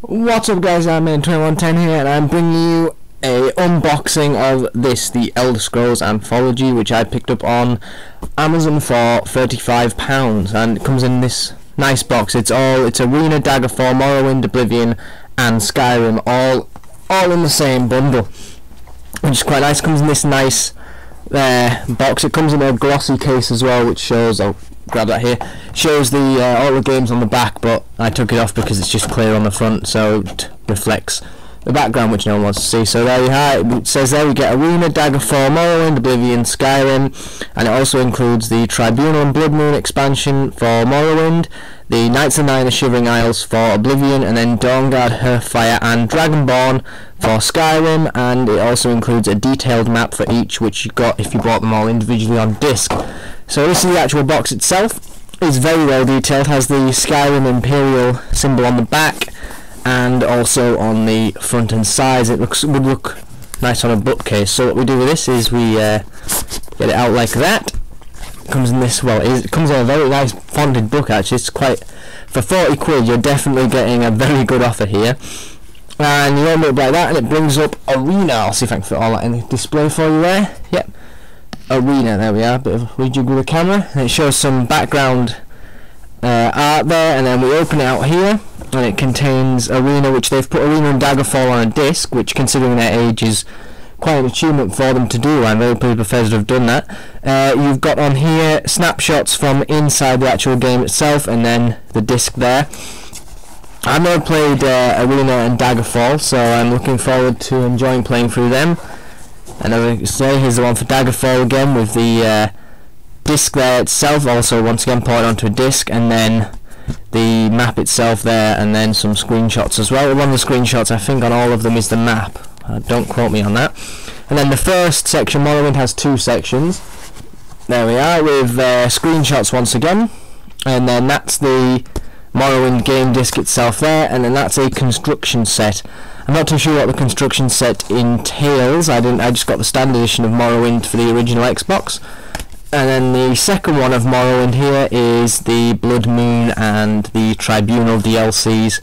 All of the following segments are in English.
What's up guys, I'm Man2110 here and I'm bringing you a unboxing of this, The Elder Scrolls Anthology, which I picked up on Amazon for £35 and it comes in this nice box. It's Arena, Daggerfall, Morrowind, Oblivion and Skyrim, all in the same bundle, which is quite nice. It comes in this nice box. It comes in a glossy case as well, which shows, I'll grab that here, shows the all the games on the back, but I took it off because it's just clear on the front, so it reflects the background, which no one wants to see. So there you have it. It says there we get Arena, Daggerfall, Morrowind, Oblivion, Skyrim, and it also includes the Tribunal and Bloodmoon expansion for Morrowind, the Knights of the Shivering Isles for Oblivion, and then Dawnguard, Hearthfire, and Dragonborn for Skyrim, and it also includes a detailed map for each, which you got if you bought them all individually on disc. So this is the actual box itself. It's very well detailed, has the Skyrim Imperial symbol on the back, and also on the front and sides. It would look nice on a bookcase. So what we do with this is we get it out like that. It comes in this, well, it comes in a very nice bonded book actually. It's quite, for 40 quid you're definitely getting a very good offer here. And you open it like that and it brings up Arena. I'll see if I can fit all that in the display for you there. Yep, Arena, there we are, bit of rejiggle the camera. And it shows some background art there, and then we open it out here and it contains Arena, which they've put Arena and Daggerfall on a disc, which considering their age is quite an achievement for them to do. I'm very pleased Bethesda have done that. You've got on here snapshots from inside the actual game itself and then the disc there. I've never played Arena and Daggerfall, so I'm looking forward to enjoying playing through them. And as I say, here's the one for Daggerfall again with the disc there itself, also once again poured onto a disc, and then the map itself there, and then some screenshots as well. One of the screenshots I think on all of them is the map. Don't quote me on that. And then the first section, Morrowind, has two sections. There we are with screenshots once again, and then that's the Morrowind game disc itself there, and then that's a construction set. I'm not too sure what the construction set entails. I just got the standard edition of Morrowind for the original Xbox. And then the second one of Morrowind here is the Bloodmoon and the Tribunal DLCs,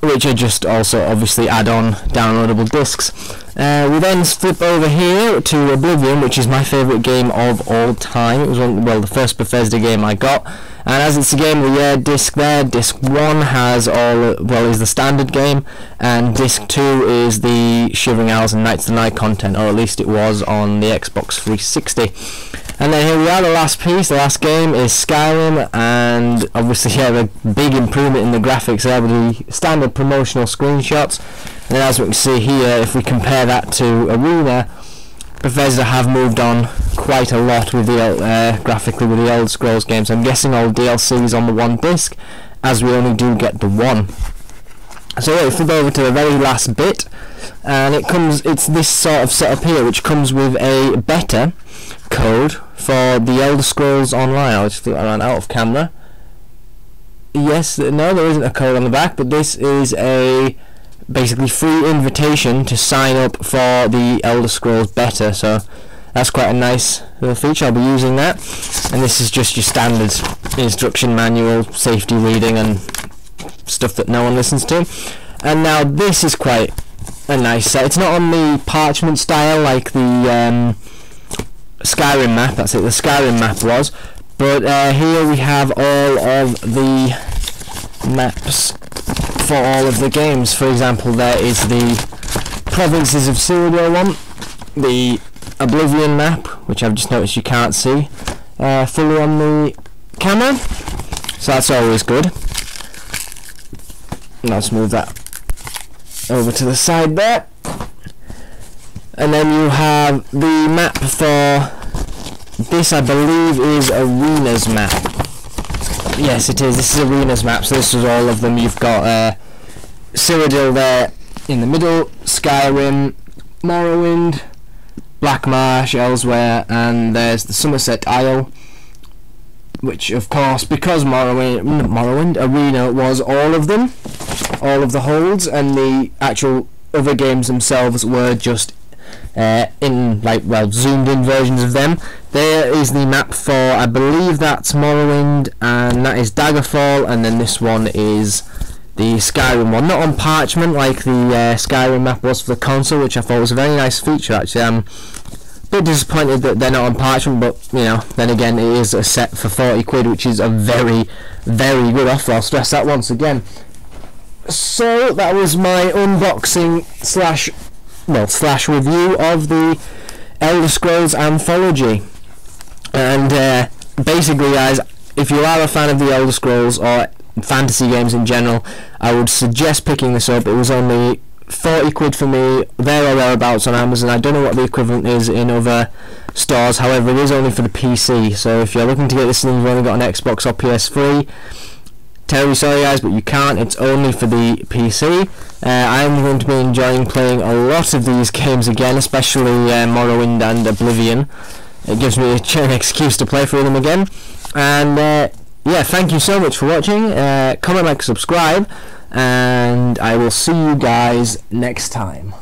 which are just also obviously add-on downloadable discs. We then flip over here to Oblivion, which is my favourite game of all time. It was the first Bethesda game I got, and as it's the game of the year disc there, disc 1 has all, well, is the standard game, and disc 2 is the Shivering Isles and Knights of the Night content, or at least it was on the Xbox 360. And then here we are, the last piece, the last game is Skyrim, and obviously yeah, the big improvement in the graphics there with the standard promotional screenshots. And then as we can see here, if we compare that to Arena, Bethesda have moved on quite a lot with the graphically with the Elder Scrolls games. I'm guessing all DLCs on the one disc, as we only do get the one. So yeah, we flip over to the very last bit, and it's this sort of setup here, which comes with a beta code for The Elder Scrolls Online. I'll just flip that around out of camera. Yes, no, there isn't a code on the back, but this is a basically free invitation to sign up for the Elder Scrolls beta, so that's quite a nice little feature. I'll be using that. And this is just your standard instruction manual, safety reading and stuff that no one listens to. And now this is quite a nice set. It's not on the parchment style like the Skyrim map, that's it, the Skyrim map was, but here we have all of the maps for all of the games. For example, there is the Provinces of Cyrodiil one, the Oblivion map, which I've just noticed you can't see fully on the camera, so that's always good. And let's move that over to the side there. And then you have the map for this, I believe is Arena's map. Yes, it is. This is Arena's map, so this is all of them. You've got Cyrodiil there in the middle, Skyrim, Morrowind, Black Marsh, Elsewhere, and there's the Somerset Isle, which of course, because Arena was all of them, all of the holds, and the actual other games themselves were just zoomed in versions of them. There is the map for, I believe that's Morrowind, and that is Daggerfall, and then this one is the Skyrim one, not on parchment like the Skyrim map was for the console, which I thought was a very nice feature actually. I'm a bit disappointed that they're not on parchment, but you know, then again, it is a set for 40 quid, which is a very, very good offer. I'll stress that once again. So that was my unboxing slash review of the Elder Scrolls Anthology, and basically, guys, if you are a fan of the Elder Scrolls or fantasy games in general, I would suggest picking this up. It was only 40 quid for me, there or thereabouts, on Amazon. I don't know what the equivalent is in other stores, however it is only for the PC, so if you're looking to get this thing, you've only got an Xbox or PS3, terribly sorry guys, but you can't, it's only for the PC. I'm going to be enjoying playing a lot of these games again, especially Morrowind and Oblivion. It gives me an excuse to play through them again, and yeah, thank you so much for watching. Comment, like, subscribe, and I will see you guys next time.